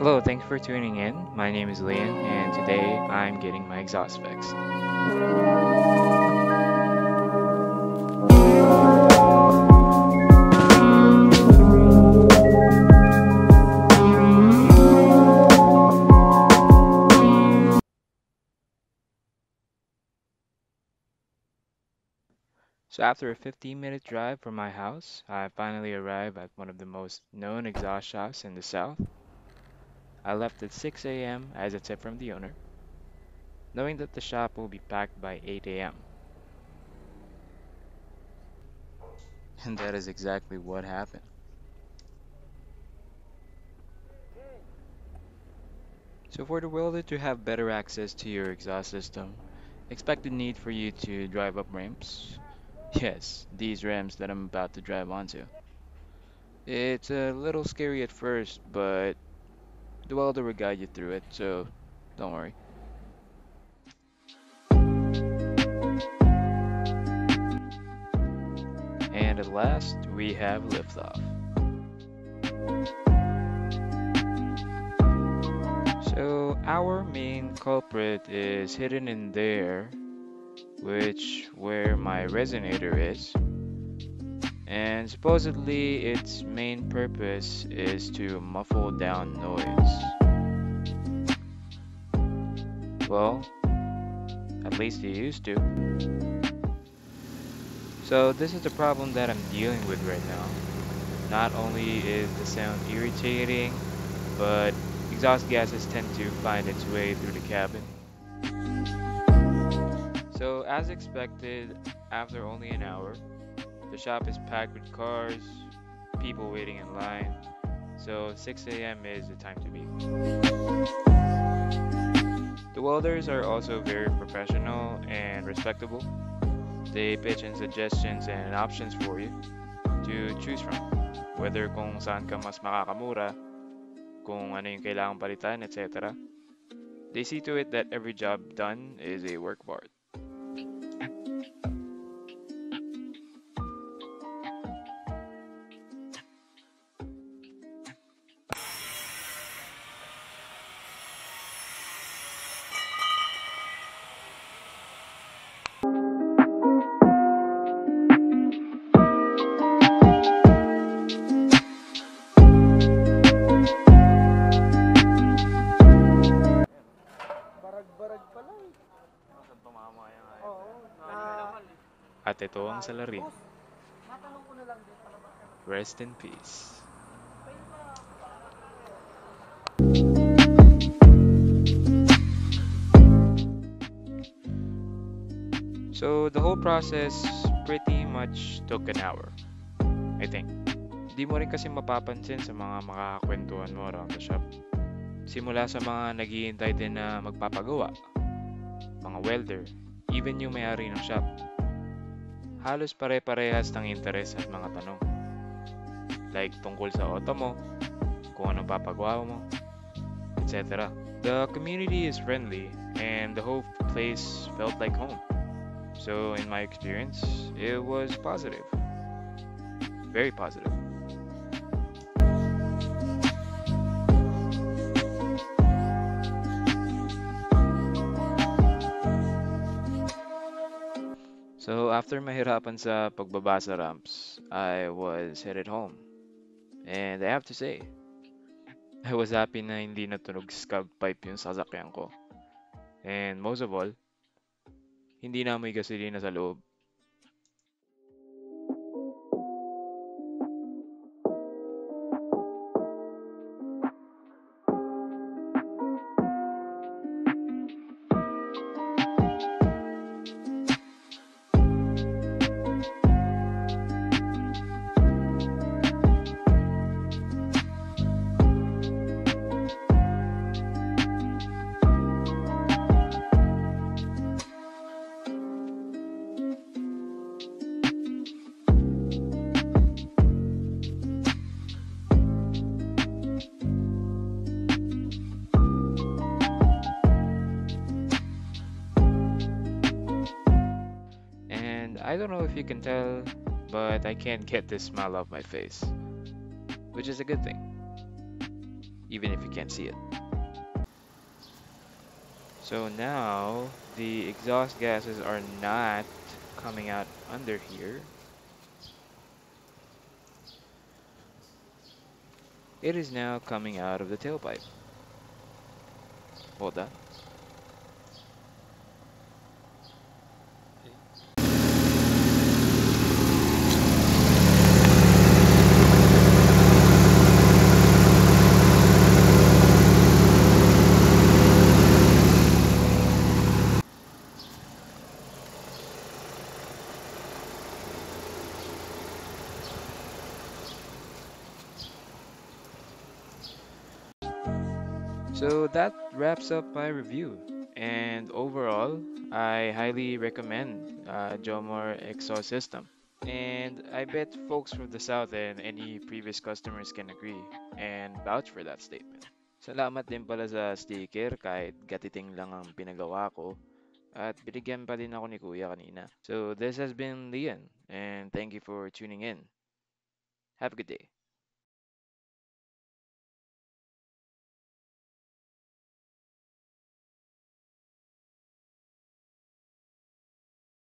Hello, thanks for tuning in. My name is Liam, and today I'm getting my exhaust fixed. So after a 15-minute drive from my house, I finally arrived at one of the most known exhaust shops in the South. I left at 6 a.m. as a tip from the owner, knowing that the shop will be packed by 8 a.m. And that is exactly what happened. So for the welder to have better access to your exhaust system, expect the need for you to drive up ramps. Yes, these ramps that I'm about to drive onto. It's a little scary at first, but the welder will guide you through it, so don't worry. And at last, we have liftoff. So our main culprit is hidden in there, where my resonator is. And supposedly its main purpose is to muffle down noise. Well, at least it used to. So this is the problem that I'm dealing with right now. Not only is the sound irritating, but exhaust gases tend to find its way through the cabin. So as expected, after only an hour, the shop is packed with cars, people waiting in line, so 6 a.m. is the time to be. The welders are also very professional and respectable. They pitch in suggestions and options for you to choose from, whether kung saan ka mas makakamura, kung ano yung kailangang palitan, etc. They see to it that every job done is a work of art. At ito ang salarin. Rest in peace. So the whole process pretty much took an hour, I think. Di mo rin kasi mapapansin sa mga makakakwentuhan mo around the shop. Simula sa mga naghihintay din na magpapagawa, mga welder, even yung may-ari ng shop. Halos pare-parehas ng interes at mga tanong. Like tungkol sa auto mo, kung anong papagawa mo, etc. The community is friendly and the whole place felt like home. So in my experience, it was positive. Very positive. So after mahirapan sa pagbaba sa ramps, I was headed home. And I have to say, I was happy na hindi natunog scab pipe yung sasakyan ko. And most of all, hindi na may gasolina sa loob. I don't know if you can tell, but I can't get this smile off my face, which is a good thing. even if you can't see it. So now the exhaust gases are not coming out under here. It is now coming out of the tailpipe. Hold on. So that wraps up my review, and overall I highly recommend Jomar Exhaust System, and I bet folks from the South and any previous customers can agree and vouch for that statement. Salamat din pala sa sticker, kahit gatiting lang ang pinagawa ko at binigyan pa din ako ni Kuya kanina. So this has been Lian, and thank you for tuning in. Have a good day.